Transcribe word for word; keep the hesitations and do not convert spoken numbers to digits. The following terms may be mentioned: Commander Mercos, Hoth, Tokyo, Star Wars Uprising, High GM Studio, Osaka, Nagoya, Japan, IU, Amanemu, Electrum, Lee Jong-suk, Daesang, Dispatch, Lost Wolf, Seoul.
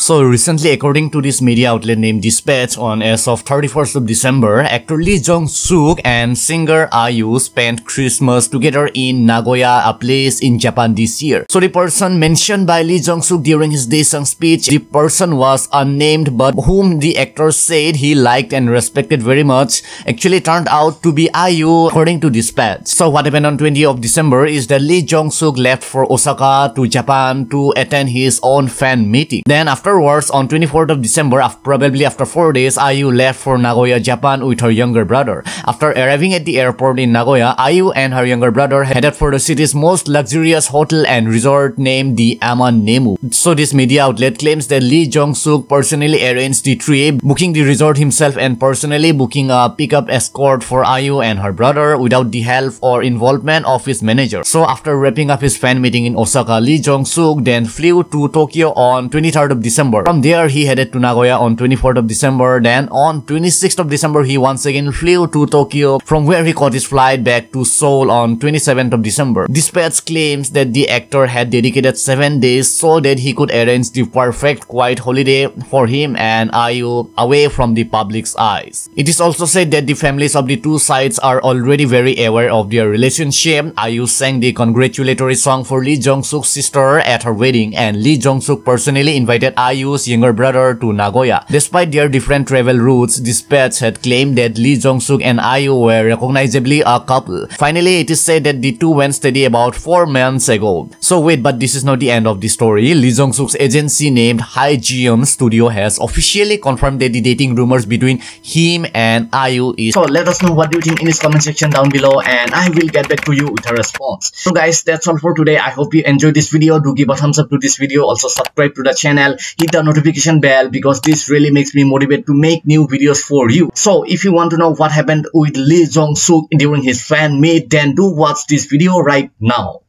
So recently, according to this media outlet named Dispatch, on as of thirty-first of December, actor Lee Jong-suk and singer I U spent Christmas together in Nagoya, a place in Japan this year. So the person mentioned by Lee Jong-suk during his Daesang speech, the person was unnamed but whom the actor said he liked and respected very much, actually turned out to be I U, according to Dispatch. So what happened on twentieth of December is that Lee Jong-suk left for Osaka to Japan to attend his own fan meeting. Then after Afterwards, on twenty-fourth of December, probably after four days, I U left for Nagoya, Japan with her younger brother. After arriving at the airport in Nagoya, I U and her younger brother headed for the city's most luxurious hotel and resort named the Amanemu. So this media outlet claims that Lee Jong-suk personally arranged the trip, booking the resort himself and personally booking a pickup escort for I U and her brother without the help or involvement of his manager. So after wrapping up his fan meeting in Osaka, Lee Jong-suk then flew to Tokyo on twenty-third of December. From there, he headed to Nagoya on twenty-fourth of December. Then on twenty-sixth of December, he once again flew to Tokyo, from where he caught his flight back to Seoul on twenty-seventh of December. Dispatch claims that the actor had dedicated seven days so that he could arrange the perfect quiet holiday for him and I U away from the public's eyes. It is also said that the families of the two sides are already very aware of their relationship. I U sang the congratulatory song for Lee Jong-suk's sister at her wedding, and Lee Jong-suk personally invited I U's younger brother to Nagoya. Despite their different travel routes, Dispatch had claimed that Lee Jong-suk and I U were recognizably a couple. Finally, it is said that the two went steady about four months ago. So wait, but this is not the end of the story. Lee Jong-suk's agency named High G M Studio has officially confirmed that the dating rumors between him and I U is... So let us know what you think in this comment section down below, and I will get back to you with a response. So guys, that's all for today. I hope you enjoyed this video. Do give a thumbs up to this video. Also subscribe to the channel. Hit the notification bell, because this really makes me motivated to make new videos for you. So if you want to know what happened with Lee Jong-suk during his fan meet, then do watch this video right now.